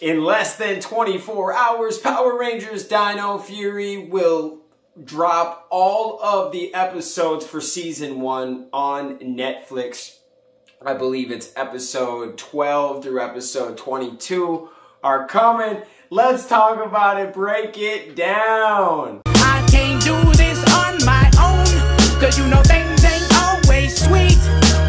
In less than 24 hours, Power Rangers Dino Fury will drop all of the episodes for season 1 on Netflix. I believe it's episode 12 through episode 22 are coming. Let's talk about it, break it down. I can't do this on my own, cause you know things ain't always sweet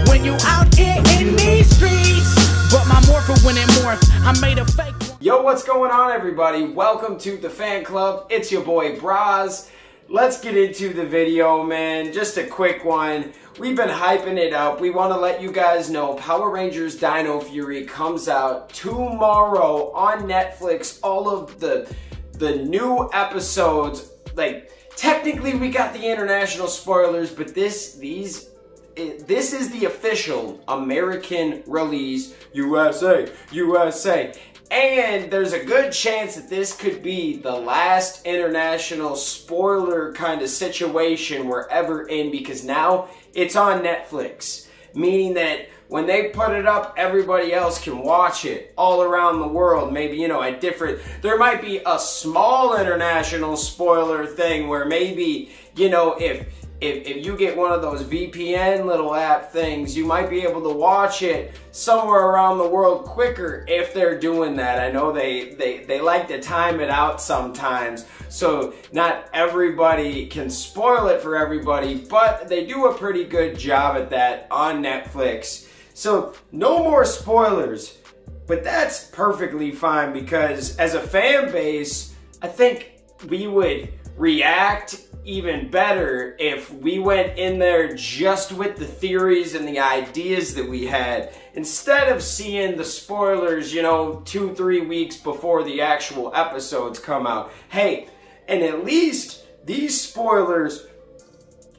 when you out here in these streets. But my morpher when it morphs, I made a fake one. Yo, what's going on, everybody? Welcome to The Fan Club. It's your boy, Braz. Let's get into the video, man. Just a quick one. We've been hyping it up. We want to let you guys know Power Rangers Dino Fury comes out tomorrow on Netflix. All of the new episodes, like technically we got the international spoilers, but this is the official American release. USA. And there's a good chance that this could be the last international spoiler kind of situation we're ever in, because now it's on Netflix, meaning that when they put it up, everybody else can watch it all around the world. Maybe, you know, at different, there might be a small international spoiler thing where maybe, you know, if you get one of those VPN little app things, you might be able to watch it somewhere around the world quicker if they're doing that. I know they like to time it out sometimes, so not everybody can spoil it for everybody, but they do a pretty good job at that on Netflix. So no more spoilers, but that's perfectly fine because as a fan base, I think we would react even better if we went in there just with the theories and the ideas that we had, instead of seeing the spoilers, you know, 2-3 weeks before the actual episodes come out. Hey, and at least these spoilers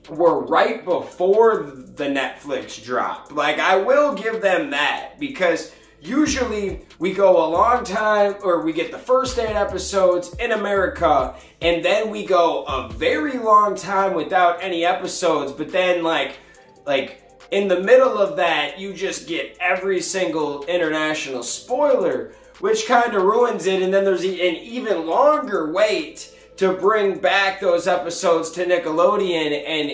were right before the Netflix drop. Like, I will give them that, because usually we go a long time, or we get the first 8 episodes in America, and then we go a very long time without any episodes, but then like in the middle of that, you just get every single international spoiler, which kind of ruins it, and then there's an even longer wait to bring back those episodes to Nickelodeon, and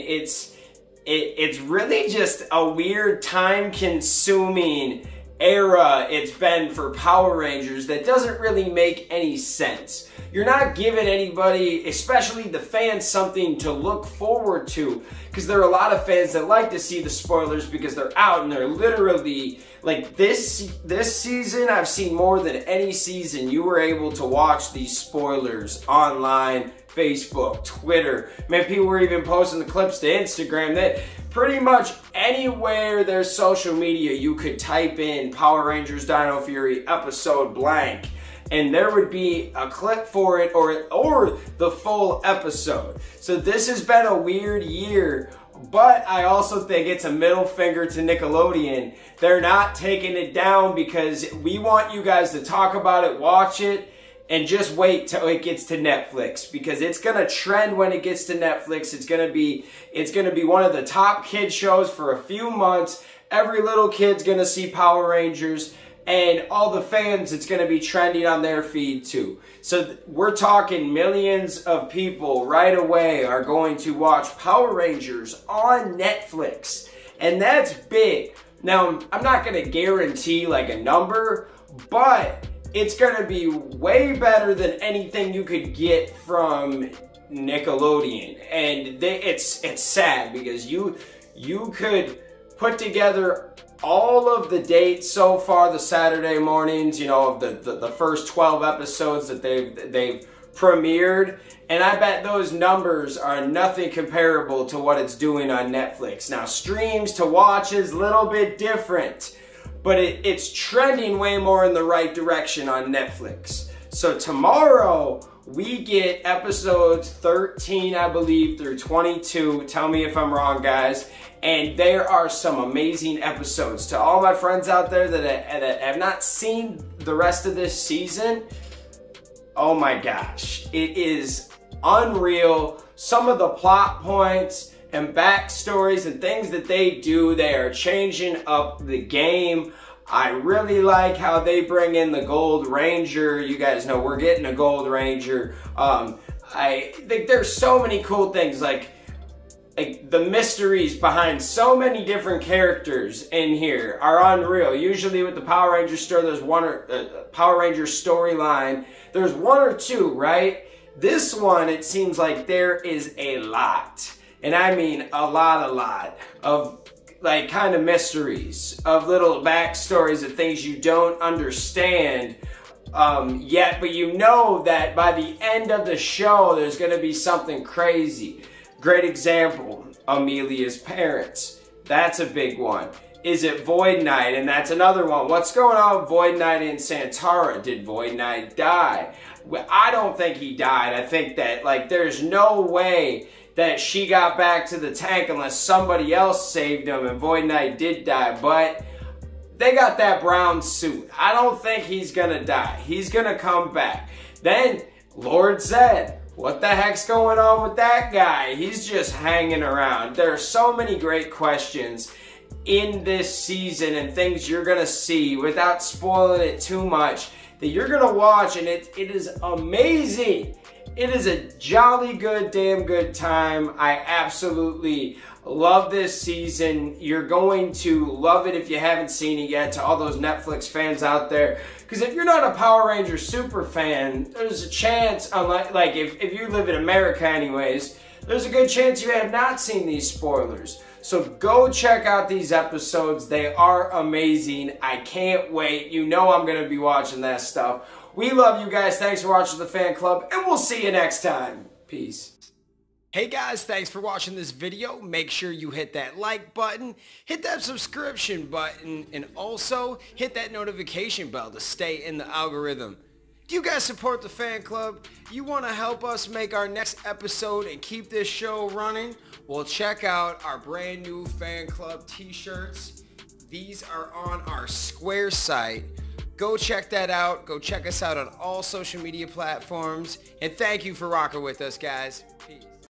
it's really just a weird, time-consuming era it's been for Power Rangers that doesn't really make any sense. You're not giving anybody, especially the fans, something to look forward to, because there are a lot of fans that like to see the spoilers because they're out and they're literally, like, this season I've seen more than any season you were able to watch these spoilers online, Facebook, Twitter. Man, people were even posting the clips to Instagram. That pretty much anywhere there's social media, you could type in Power Rangers Dino Fury episode blank, and there would be a clip for it or the full episode. So this has been a weird year, but I also think it's a middle finger to Nickelodeon. They're not taking it down because we want you guys to talk about it, watch it, and just wait till it gets to Netflix, because it's gonna trend when it gets to Netflix. It's gonna be one of the top kid shows for a few months. Every little kid's gonna see Power Rangers, and all the fans, it's gonna be trending on their feed too. So we're talking millions of people right away are going to watch Power Rangers on Netflix, and that's big. Now, I'm not gonna guarantee like a number, but it's gonna be way better than anything you could get from Nickelodeon, and it's sad because you could put together all of the dates so far, the Saturday mornings, you know, of the first 12 episodes that they've premiered, and I bet those numbers are nothing comparable to what it's doing on Netflix. Now, streams to watch is a little bit different, but it's trending way more in the right direction on Netflix. So tomorrow, we get episodes 13, I believe, through 22. Tell me if I'm wrong, guys. And there are some amazing episodes. To all my friends out there that have not seen the rest of this season, oh my gosh, it is unreal. Some of the plot points and backstories and things that they do, they are changing up the game. I really like how they bring in the Gold Ranger. You guys know we're getting a Gold Ranger. I think there's so many cool things, like the mysteries behind so many different characters in here are unreal. Usually with the Power Rangers store, there's one or Power Rangers storyline, there's one or two, right? This one, it seems like there is a lot, and I mean a lot of like kind of mysteries, of little backstories of things you don't understand yet, but you know that by the end of the show there's going to be something crazy. Great example, Amelia's parents. That's a big one. Is it Void Knight? And that's another one. What's going on with Void Knight and Santara? Did Void Knight die? Well, I don't think he died. I think that like there's no way that she got back to the tank unless somebody else saved him, and Void Knight did die, but they got that brown suit. I don't think he's gonna die. He's gonna come back. Then Lord Zedd. What the heck's going on with that guy? He's just hanging around. There are so many great questions in this season and things you're gonna see without spoiling it too much that you're gonna watch, and it is amazing. It is a jolly good, damn good time. I absolutely love this season. You're going to love it if you haven't seen it yet, to all those Netflix fans out there. Because if you're not a Power Ranger super fan, there's a chance, like if you live in America anyways, there's a good chance you have not seen these spoilers. So go check out these episodes. They are amazing. I can't wait. You know I'm going to be watching that stuff. We love you guys. Thanks for watching The Fan Club, and we'll see you next time. Peace. Hey guys, thanks for watching this video. Make sure you hit that like button, hit that subscription button, and also hit that notification bell to stay in the algorithm. Do you guys support The Fan Club? You want to help us make our next episode and keep this show running? Well, check out our brand new Fan Club t-shirts. These are on our Square site. Go check that out. Go check us out on all social media platforms. And thank you for rocking with us, guys. Peace.